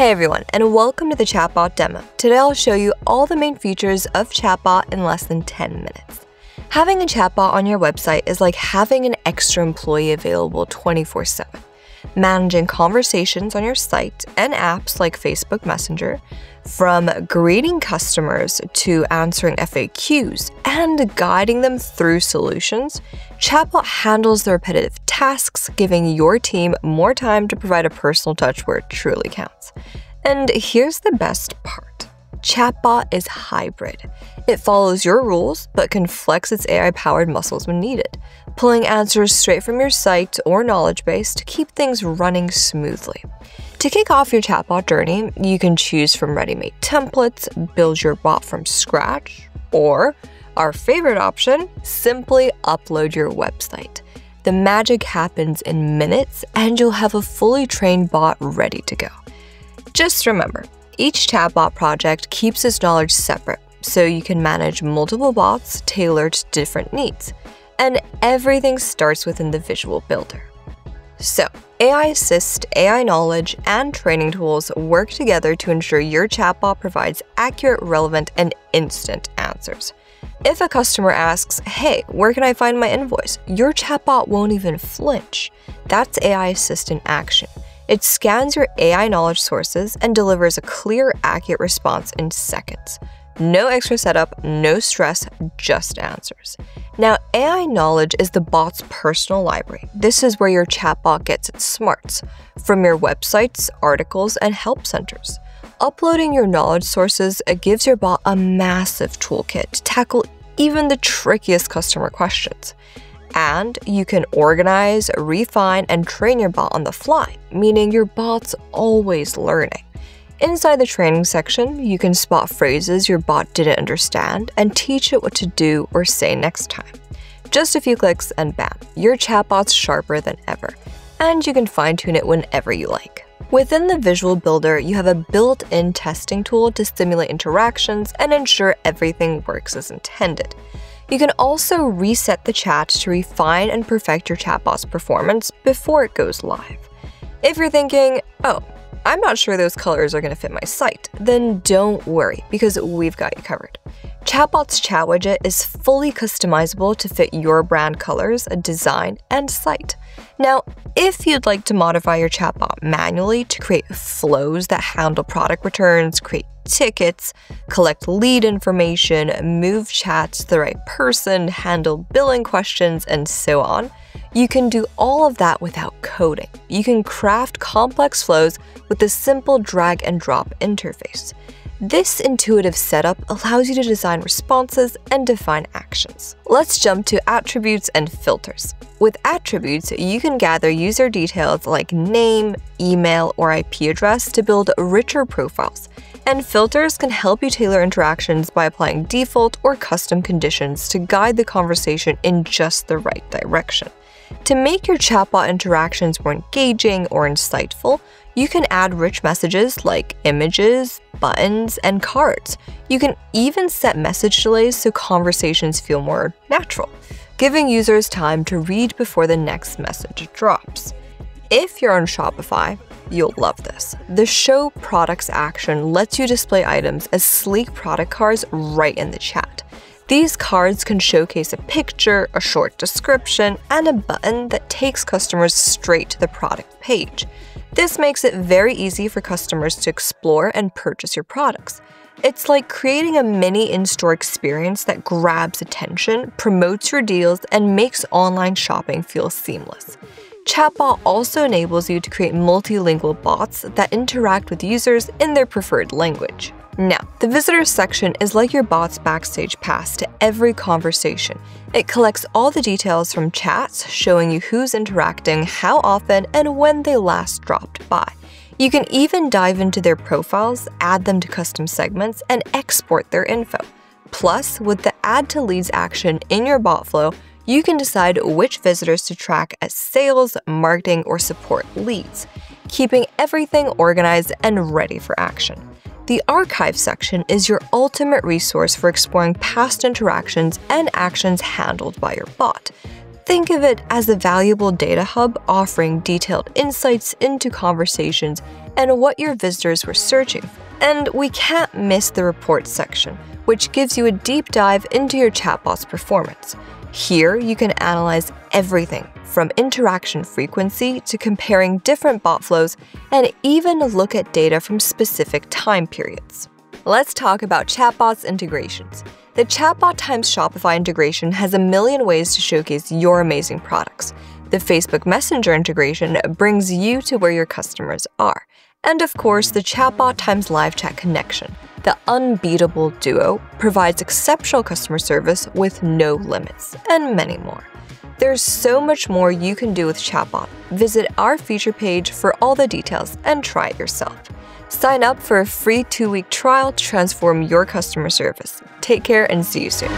Hey everyone, and welcome to the Chatbot demo. Today I'll show you all the main features of Chatbot in less than 10 minutes. Having a chatbot on your website is like having an extra employee available 24/7. Managing conversations on your site and apps like Facebook Messenger, from greeting customers to answering FAQs and guiding them through solutions, Chatbot handles the repetitive tasks, giving your team more time to provide a personal touch where it truly counts. And here's the best part. Chatbot is hybrid. It follows your rules, but can flex its AI-powered muscles when needed, pulling answers straight from your site or knowledge base to keep things running smoothly. To kick off your chatbot journey, you can choose from ready-made templates, build your bot from scratch, or, our favorite option, simply upload your website. The magic happens in minutes, and you'll have a fully trained bot ready to go. Just remember, each chatbot project keeps its knowledge separate, so you can manage multiple bots tailored to different needs. And everything starts within the visual builder. So, AI Assist, AI knowledge, and training tools work together to ensure your chatbot provides accurate, relevant, and instant answers. If a customer asks, "Hey, where can I find my invoice?" your chatbot won't even flinch. That's AI Assist in action. It scans your AI knowledge sources and delivers a clear, accurate response in seconds. No extra setup, no stress, just answers. Now, AI knowledge is the bot's personal library. This is where your chatbot gets its smarts, from your websites, articles, and help centers. Uploading your knowledge sources gives your bot a massive toolkit to tackle even the trickiest customer questions. And you can organize, refine, and train your bot on the fly, meaning your bot's always learning. Inside the training section, you can spot phrases your bot didn't understand and teach it what to do or say next time. Just a few clicks and bam, your chatbot's sharper than ever, and you can fine-tune it whenever you like. Within the visual builder, you have a built-in testing tool to simulate interactions and ensure everything works as intended. You can also reset the chat to refine and perfect your chatbot's performance before it goes live. If you're thinking, "Oh, I'm not sure those colors are going to fit my site," then don't worry, because we've got you covered. Chatbot's chat widget is fully customizable to fit your brand colors, design, and site. Now, if you'd like to modify your chatbot manually to create flows that handle product returns, create tickets, collect lead information, move chats to the right person, handle billing questions, and so on, you can do all of that without coding. You can craft complex flows with a simple drag and drop interface. This intuitive setup allows you to design responses and define actions. Let's jump to attributes and filters. With attributes, you can gather user details like name, email, or IP address to build richer profiles. And filters can help you tailor interactions by applying default or custom conditions to guide the conversation in just the right direction. To make your chatbot interactions more engaging or insightful, you can add rich messages like images, buttons, and cards. You can even set message delays so conversations feel more natural, giving users time to read before the next message drops. If you're on Shopify, you'll love this. The Show Products action lets you display items as sleek product cards right in the chat. These cards can showcase a picture, a short description, and a button that takes customers straight to the product page. This makes it very easy for customers to explore and purchase your products. It's like creating a mini in-store experience that grabs attention, promotes your deals, and makes online shopping feel seamless. Chatbot also enables you to create multilingual bots that interact with users in their preferred language. Now, the visitors section is like your bot's backstage pass to every conversation. It collects all the details from chats, showing you who's interacting, how often, and when they last dropped by. You can even dive into their profiles, add them to custom segments, and export their info. Plus, with the Add to Leads action in your bot flow, you can decide which visitors to track as sales, marketing, or support leads, keeping everything organized and ready for action. The Archive section is your ultimate resource for exploring past interactions and actions handled by your bot. Think of it as a valuable data hub offering detailed insights into conversations and what your visitors were searching for. And we can't miss the reports section, which gives you a deep dive into your chatbot's performance. Here, you can analyze everything from interaction frequency to comparing different bot flows and even look at data from specific time periods. Let's talk about Chatbot's integrations. The Chatbot x Shopify integration has a million ways to showcase your amazing products. The Facebook Messenger integration brings you to where your customers are. And of course, the Chatbot x LiveChat connection, the unbeatable duo, provides exceptional customer service with no limits, and many more. There's so much more you can do with Chatbot. Visit our feature page for all the details and try it yourself. Sign up for a free 2-week trial to transform your customer service. Take care and see you soon.